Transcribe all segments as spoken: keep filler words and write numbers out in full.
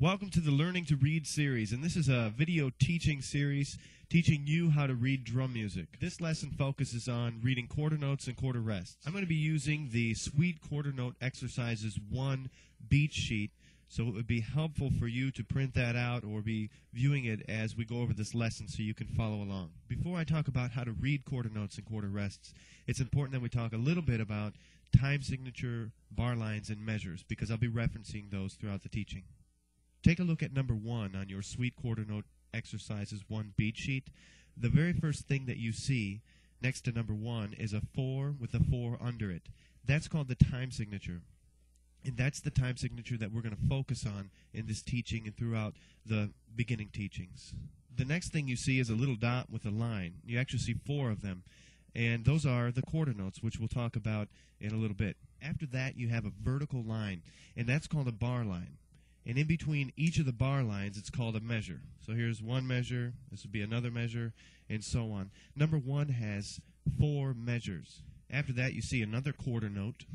Welcome to the Learning to Read series, and this is a video teaching series teaching you how to read drum music. This lesson focuses on reading quarter notes and quarter rests. I'm going to be using the Sweet Quarter Note Exercises one beat sheet, so it would be helpful for you to print that out or be viewing it as we go over this lesson so you can follow along. Before I talk about how to read quarter notes and quarter rests, it's important that we talk a little bit about time signature, bar lines, and measures, because I'll be referencing those throughout the teaching. Take a look at number one on your Sweet Quarter Note Exercises one beat sheet. The very first thing that you see next to number one is a four with a four under it. That's called the time signature. And that's the time signature that we're going to focus on in this teaching and throughout the beginning teachings. The next thing you see is a little dot with a line. You actually see four of them. And those are the quarter notes, which we'll talk about in a little bit. After that, you have a vertical line, and that's called a bar line. And in between each of the bar lines, it's called a measure. So here's one measure, this would be another measure, and so on. Number one has four measures. After that, you see another quarter note,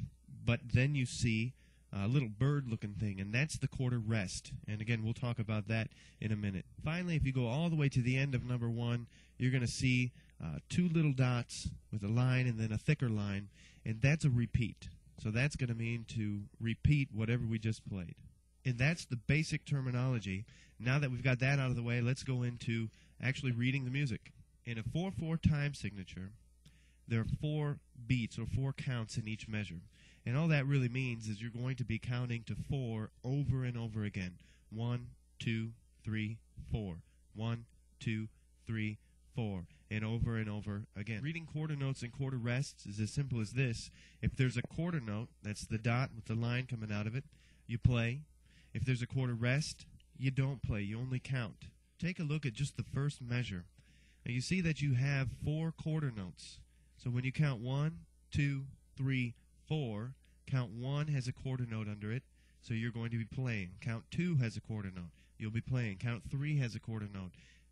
but then you see a little bird-looking thing, and that's the quarter rest. And again, we'll talk about that in a minute. Finally, if you go all the way to the end of number one, you're going to see uh, two little dots with a line and then a thicker line, and that's a repeat. So that's going to mean to repeat whatever we just played. And that's the basic terminology. Now that we've got that out of the way, let's go into actually reading the music. In a four four time signature, there are four beats or four counts in each measure. And all that really means is you're going to be counting to four over and over again. One, two, three, four. One, two, three, four. And over and over again. Reading quarter notes and quarter rests is as simple as this. If there's a quarter note, that's the dot with the line coming out of it, you play. If there's a quarter rest, you don't play, you only count. Take a look at just the first measure. Now you see that you have four quarter notes. So when you count one, two, three, four, count one has a quarter note under it, so you're going to be playing. Count two has a quarter note, you'll be playing. Count three has a quarter note,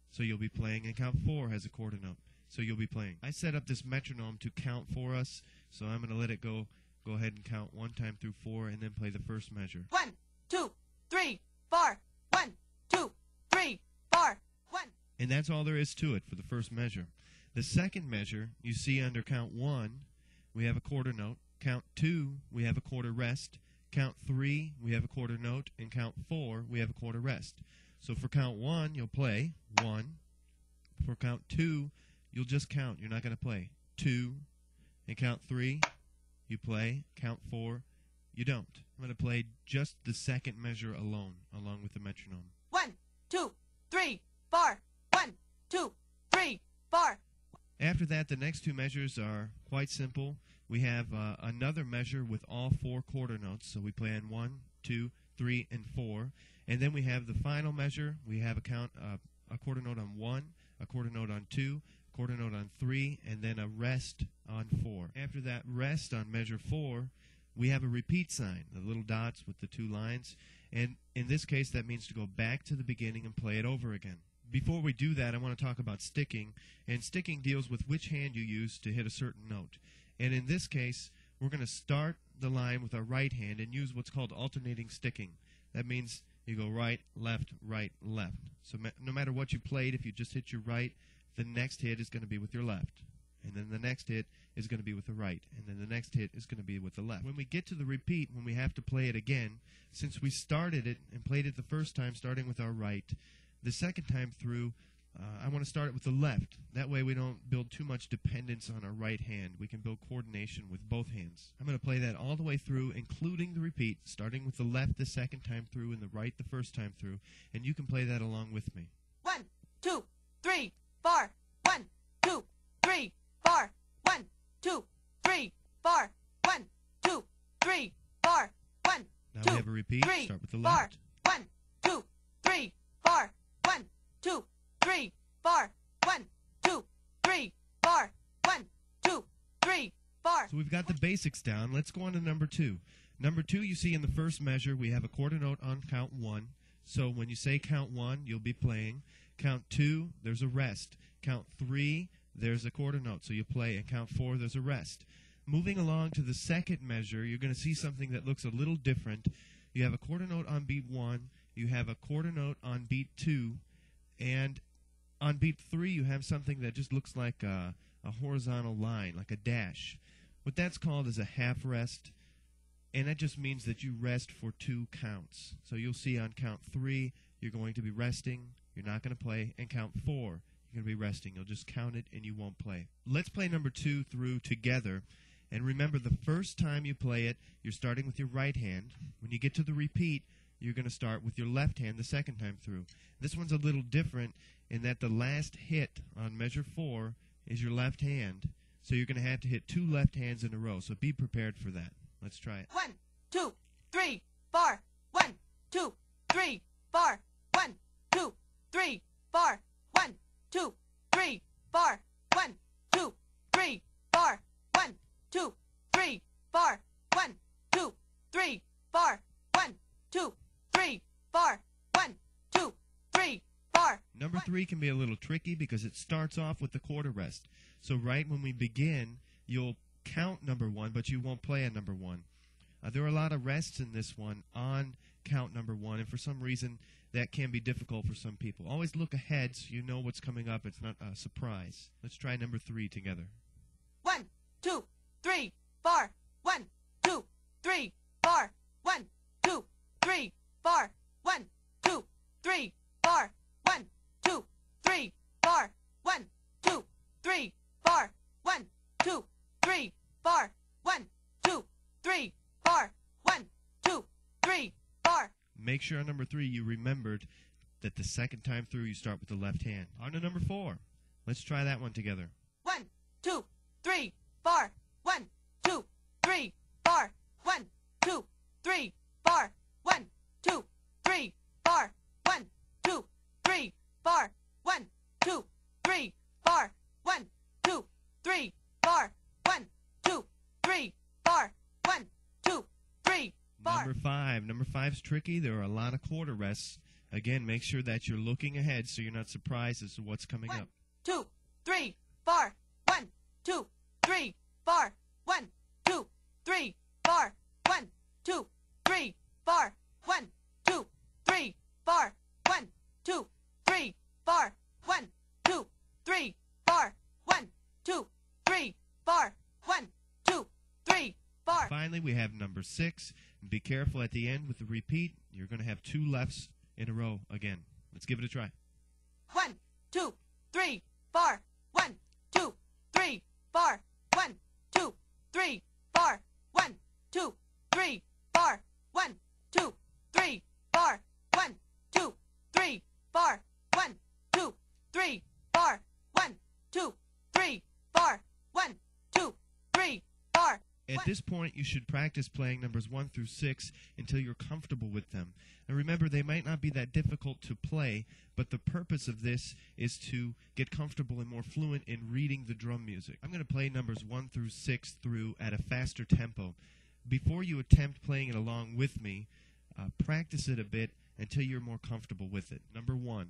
so you'll be playing. And count four has a quarter note, so you'll be playing. I set up this metronome to count for us, so I'm going to let it go. Go ahead and count one time through four and then play the first measure. One, two, three, four, one, two, three, four, one. And that's all there is to it for the first measure. The second measure, you see under count one, we have a quarter note. Count two, we have a quarter rest. Count three, we have a quarter note. And count four, we have a quarter rest. So for count one, you'll play one. For count two, you'll just count. You're not going to play two. And count three, you play. Count four, you don't. I'm going to play just the second measure alone, along with the metronome. One, two, three, four. One, two, three, four. After that, the next two measures are quite simple. We have uh, another measure with all four quarter notes. So we play on one, two, three, and four. And then we have the final measure. We have a count, uh, a quarter note on one, a quarter note on two, a quarter note on three, and then a rest on four. After that rest on measure four, we have a repeat sign, the little dots with the two lines, and in this case that means to go back to the beginning and play it over again. Before we do that, I want to talk about sticking, and sticking deals with which hand you use to hit a certain note. And in this case, we're going to start the line with our right hand and use what's called alternating sticking. That means you go right, left, right, left. So ma no matter what you played, if you just hit your right, the next hit is going to be with your left. And then the next hit is going to be with the right. And then the next hit is going to be with the left. When we get to the repeat, when we have to play it again, since we started it and played it the first time starting with our right, the second time through, uh, I want to start it with the left. That way we don't build too much dependence on our right hand. We can build coordination with both hands. I'm going to play that all the way through, including the repeat, starting with the left the second time through and the right the first time through. And you can play that along with me. One, two, three, four. One, two, three. Four, one, two, three, four, one, two, three, four, one, now two, we have a repeat. Three, start with the four, left. One, two, three, four, one, two, three, four, one, two, three, four, one, two, three, four. So we've got the basics down. Let's go on to number two. Number two, you see in the first measure, we have a quarter note on count one. So when you say count one, you'll be playing. Count two, there's a rest. Count three, there's a quarter note, so you play, and count four, there's a rest. Moving along to the second measure, you're going to see something that looks a little different. You have a quarter note on beat one, you have a quarter note on beat two, and on beat three you have something that just looks like a, a horizontal line, like a dash. What that's called is a half rest, and that just means that you rest for two counts. So you'll see on count three you're going to be resting, you're not going to play, and count four you're going to be resting. You'll just count it and you won't play. Let's play number two through together. And remember, the first time you play it, you're starting with your right hand. When you get to the repeat, you're going to start with your left hand the second time through. This one's a little different in that the last hit on measure four is your left hand. So you're going to have to hit two left hands in a row. So be prepared for that. Let's try it. One, two, three, four. One, two, three, four. One, two, three, four. One, two, three, four. One, two, three, four. Two, three, four, one, two, three, four, one, two, three, four, one, two, three, four. Number three can be a little tricky because it starts off with the quarter rest. So right when we begin, you'll count number one, but you won't play a number one. Uh, there are a lot of rests in this one on count number one, and for some reason that can be difficult for some people. Always look ahead so you know what's coming up. It's not a surprise. Let's try number three together. One, two, three, four, one, two, three, four, one, two, three, four, one, two, three, four, one, two, three, four, one, two, three, four, one, two, three, four, one, two, three, four, one, two, three, four. Make sure on number three you remembered that the second time through you start with the left hand. On to number four. Let's try that one together. One, two, three, four. One, two, three, four. One, two, three, four. One, two, three, four. One, two, three, four. One, two, three, four. One, two, three, four. One, two, three, four. One, two, three, four. Number five. Number five's tricky. There are a lot of quarter rests. Again, make sure that you're looking ahead so you're not surprised as to what's coming up. One, two, three, four. One, two, three. Four, one, two, three, four, one, two, three, four, one, two, three, four, one, two, three, four, one, two, three, four, one, two, three, four, one, two, three, four. Finally, we have number six. Be careful at the end with the repeat. You're going to have two lefts in a row again. Let's give it a try. One, two, three, four, one, two, three, four, one, two, three, four, one, two, three, four, one, two, three, four, one, two, three, four, one, two, three, four, one, two, three, four, one, two, three, four. At this point, you should practice playing numbers one through six until you're comfortable with them. And remember, they might not be that difficult to play, but the purpose of this is to get comfortable and more fluent in reading the drum music. I'm going to play numbers one through six through at a faster tempo. Before you attempt playing it along with me, uh, practice it a bit until you're more comfortable with it. Number one.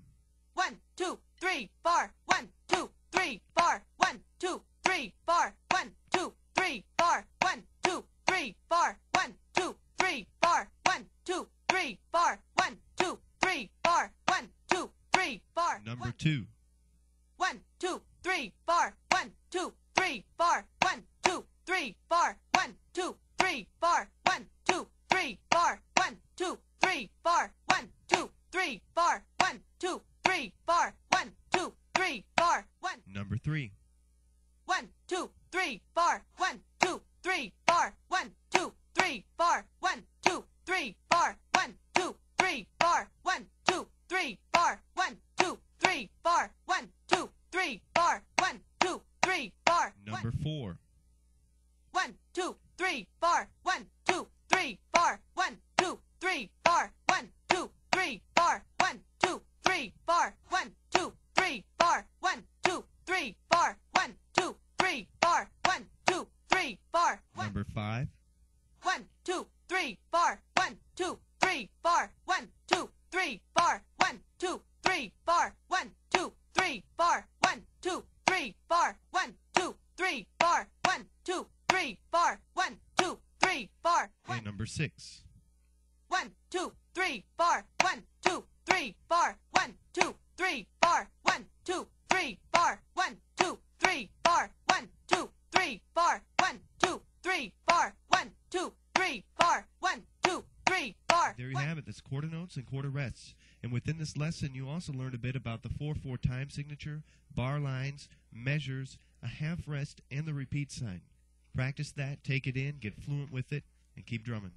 One, two, three, four. One, two, three, four. One, two, three, four. One, two, three, four. One, two, three, four. One, two, three, four. One, two, three, four. One, two, three, four. One, two, three, four. Number two. One, two, three, four. One, two, three, four. One, two, three, four. One, two, three, four. One, two, three, four. One, two, three, four. One, two, three, four. One, two, three, four. One, two, three, four. One. Number three. One, two, three, four. One, two, three, four. One, two, three, four. One, two, three, four. One, two, three, four. One, two, three, four. One, two, three, four. One, two, three, four. One, two, three, four. Number four. One, two, three, four. One, two, three, four. One, two, three, four. One, two, three, four. One, two, three, four. One, two, three, four. One, two, three, four. One, two, three, four. One, two, three, four. Number five. One, two, three, four. One, two, three, four. One, two, three, four. One, two, three, four. One, two, three, four. One, two, three, four. One, two, three, four. One, two, three, four. One, two, three, four. And number six. One, two, three, four. One, two, three, four. One, two, three, four. One, two, three, four. One, two, three, four. One, two, three, four. One, two, three, four. One, two, three, four. One, two, three, four. There you have it. That's quarter notes and quarter rests. And within this lesson, you also learned a bit about the four four time signature, bar lines, measures, a half rest, and the repeat sign. Practice that, take it in, get fluent with it, and keep drumming.